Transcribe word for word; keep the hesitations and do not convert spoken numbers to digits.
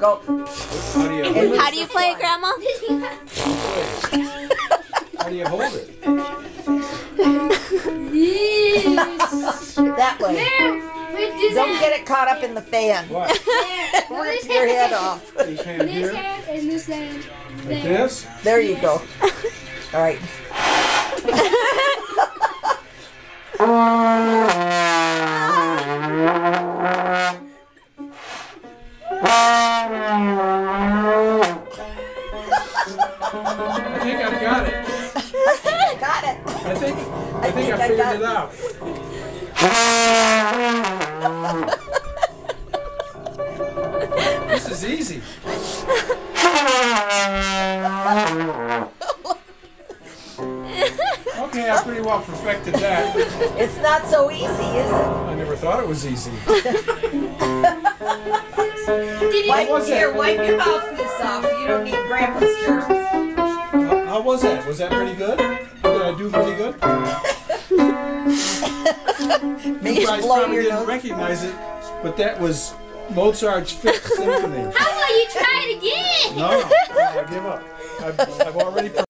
Go. How do you hold it? How do you play it, Grandma? How do you hold it? That way. There, do Don't that. get it caught up in the fan. What? Or rip your head off. This hand here. This hand and this hand. Like this? There you go. All right. I think I've got it. Got it. I think I, I think, think I figured I it out. This is easy. Okay, I pretty well perfected that. It's not so easy, is it? I never thought it was easy. Did you wipe, here, wipe your mouthpiece off. You don't need Grandpa's germs. How, how was that? Was that pretty good? Did I do pretty good? You guys probably didn't nose. recognize it, but that was Mozart's Fifth Symphony. How about you try it again? No, no, I give up. I've, I've already.